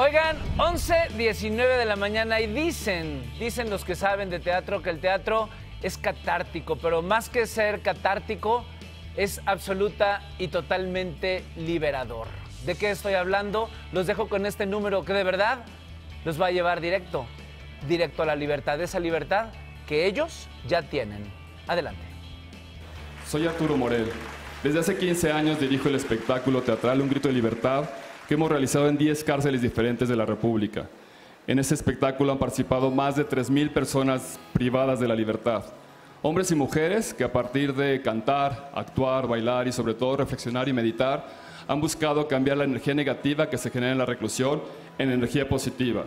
Oigan, 11:19 de la mañana y dicen los que saben de teatro que el teatro es catártico, pero más que ser catártico, es absoluta y totalmente liberador. ¿De qué estoy hablando? Los dejo con este número que de verdad los va a llevar directo a la libertad, esa libertad que ellos ya tienen. Adelante. Soy Arturo Morel. Desde hace 15 años dirijo el espectáculo teatral Un Grito de Libertad, que hemos realizado en 10 cárceles diferentes de la República. En este espectáculo han participado más de 3.000 personas privadas de la libertad, hombres y mujeres que a partir de cantar, actuar, bailar y sobre todo reflexionar y meditar, han buscado cambiar la energía negativa que se genera en la reclusión en energía positiva.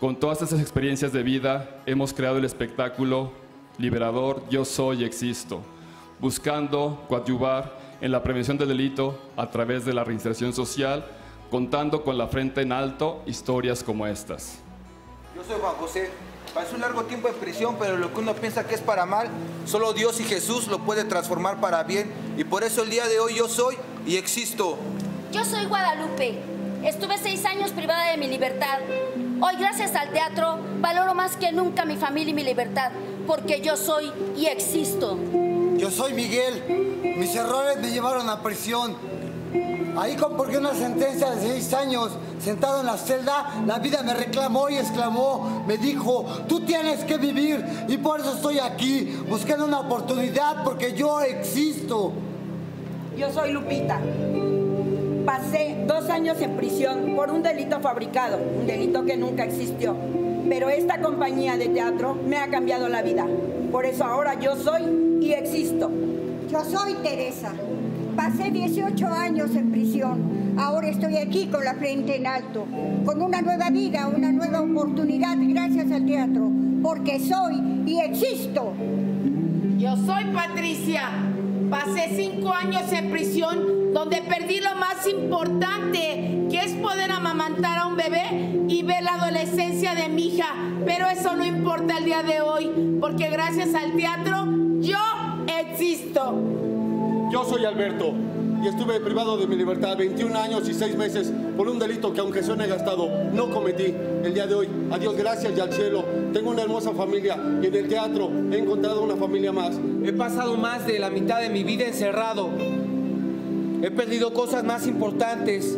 Con todas esas experiencias de vida hemos creado el espectáculo liberador Yo Soy y Existo, buscando coadyuvar en la prevención del delito a través de la reinserción social, contando con la frente en alto historias como estas. Yo soy Juan José. Pasé un largo tiempo en prisión, pero lo que uno piensa que es para mal, solo Dios y Jesús lo puede transformar para bien. Y por eso el día de hoy yo soy y existo. Yo soy Guadalupe. Estuve 6 años privada de mi libertad. Hoy, gracias al teatro, valoro más que nunca mi familia y mi libertad, porque yo soy y existo. Yo soy Miguel. Mis errores me llevaron a prisión. Ahí compurgué una sentencia de 6 años, sentado en la celda, la vida me reclamó y exclamó, me dijo, tú tienes que vivir y por eso estoy aquí, buscando una oportunidad porque yo existo. Yo soy Lupita. Pasé 2 años en prisión por un delito fabricado, un delito que nunca existió, pero esta compañía de teatro me ha cambiado la vida, por eso ahora yo soy y existo. Yo soy Teresa. Pasé 18 años en prisión, ahora estoy aquí con la frente en alto, con una nueva vida, una nueva oportunidad gracias al teatro, porque soy y existo. Yo soy Patricia, pasé 5 años en prisión donde perdí lo más importante, que es poder amamantar a un bebé y ver la adolescencia de mi hija, pero eso no importa el día de hoy, porque gracias al teatro yo existo. Yo soy Alberto y estuve privado de mi libertad 21 años y 6 meses por un delito que aunque suene gastado, no cometí. El día de hoy, a Dios gracias y al cielo, tengo una hermosa familia y en el teatro he encontrado una familia más. He pasado más de la mitad de mi vida encerrado. He perdido cosas más importantes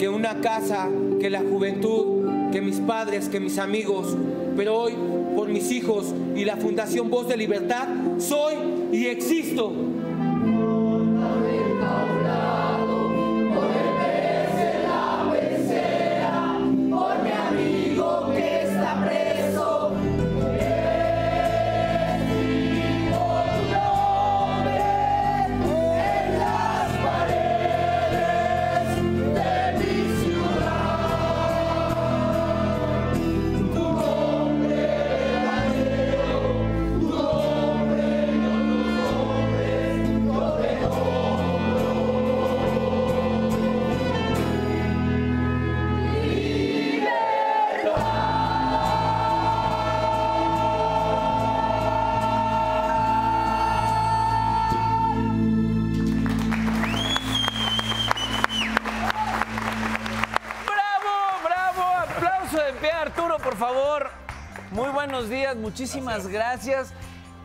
que una casa, que la juventud, que mis padres, que mis amigos. Pero hoy, por mis hijos y la Fundación Voz de Libertad, soy y existo. Buenos días, muchísimas gracias.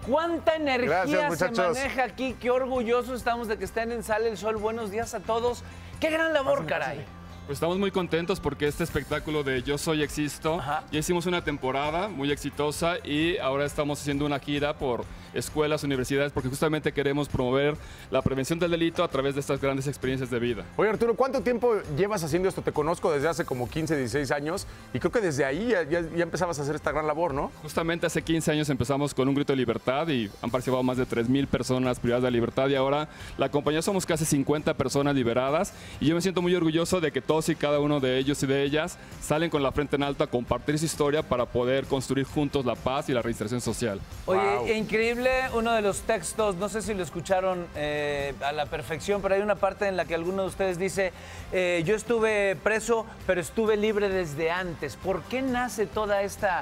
Cuánta energía se maneja aquí, qué orgullosos estamos de que estén en Sale el Sol. Buenos días a todos. Qué gran labor, caray. Pues estamos muy contentos porque este espectáculo de Yo Soy Existo, ya hicimos una temporada muy exitosa y ahora estamos haciendo una gira por escuelas, universidades, porque justamente queremos promover la prevención del delito a través de estas grandes experiencias de vida. Oye, Arturo, ¿cuánto tiempo llevas haciendo esto? Te conozco desde hace como 15, 16 años y creo que desde ahí ya empezabas a hacer esta gran labor, ¿no? Justamente hace 15 años empezamos con Un Grito de Libertad y han participado más de 3.000 personas privadas de libertad y ahora la compañía somos casi 50 personas liberadas y yo me siento muy orgulloso de que todos y cada uno de ellos y de ellas salen con la frente en alto a compartir su historia para poder construir juntos la paz y la reinserción social. Oye, wow. Increíble uno de los textos, no sé si lo escucharon a la perfección, pero hay una parte en la que alguno de ustedes dice, yo estuve preso, pero estuve libre desde antes. ¿Por qué nace toda esta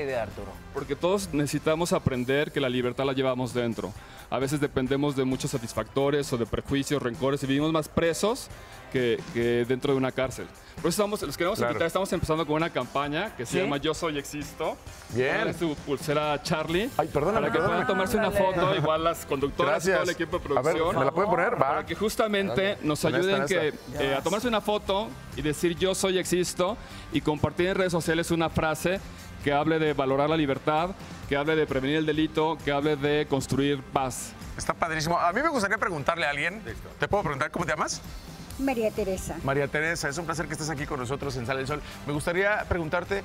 idea, Arturo? Porque todos necesitamos aprender que la libertad la llevamos dentro. a veces dependemos de muchos satisfactores o de prejuicios, rencores, y vivimos más presos que dentro de una cárcel. Por eso los queremos invitar, estamos empezando con una campaña que se llama Yo Soy y Existo. Bien. Es su pulsera Charlie. Ay, perdóname. Para que puedan tomarse una foto, igual las conductoras, todo el equipo de producción. A ver, ¿me la pueden poner? Va. Para que justamente nos ayuden a tomarse una foto y decir Yo Soy y Existo, y compartir en redes sociales una frase que hable de valorar la libertad, que hable de prevenir el delito, que hable de construir paz. Está padrísimo. A mí me gustaría preguntarle a alguien. ¿Te puedo preguntar cómo te llamas? María Teresa. María Teresa, es un placer que estés aquí con nosotros en Sale el Sol. Me gustaría preguntarte,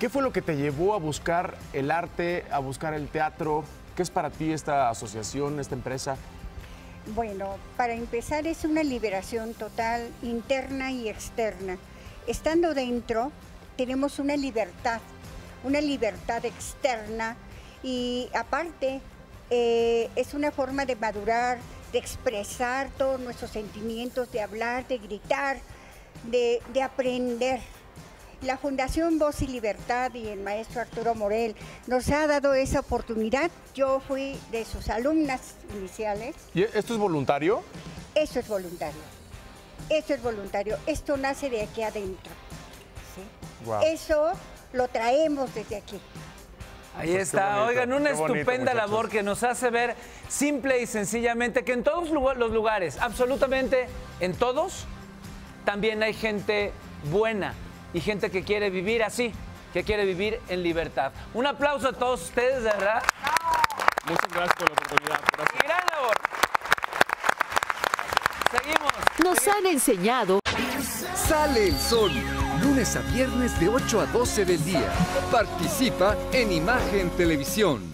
¿qué fue lo que te llevó a buscar el arte, a buscar el teatro? ¿Qué es para ti esta asociación, esta empresa? Bueno, para empezar es una liberación total, interna y externa. Estando dentro, tenemos una libertad externa, y aparte es una forma de madurar, de expresar todos nuestros sentimientos, de hablar, de gritar, de aprender. La Fundación Voz y Libertad y el maestro Arturo Morel nos ha dado esa oportunidad. Yo fui de sus alumnas iniciales. ¿Y esto es voluntario? Eso es voluntario. Esto es voluntario. Esto nace de aquí adentro. ¿Sí? Wow. Eso lo traemos desde aquí. Ahí está, oigan, una estupenda labor que nos hace ver simple y sencillamente que en todos los lugares, absolutamente en todos, también hay gente buena y gente que quiere vivir así, que quiere vivir en libertad. Un aplauso a todos ustedes, de verdad. Muchas gracias por la oportunidad. Gracias. Gran labor. Seguimos. Nos han enseñado. Sale el Sol. Lunes a viernes de 8 a 12 del día. Participa en Imagen Televisión.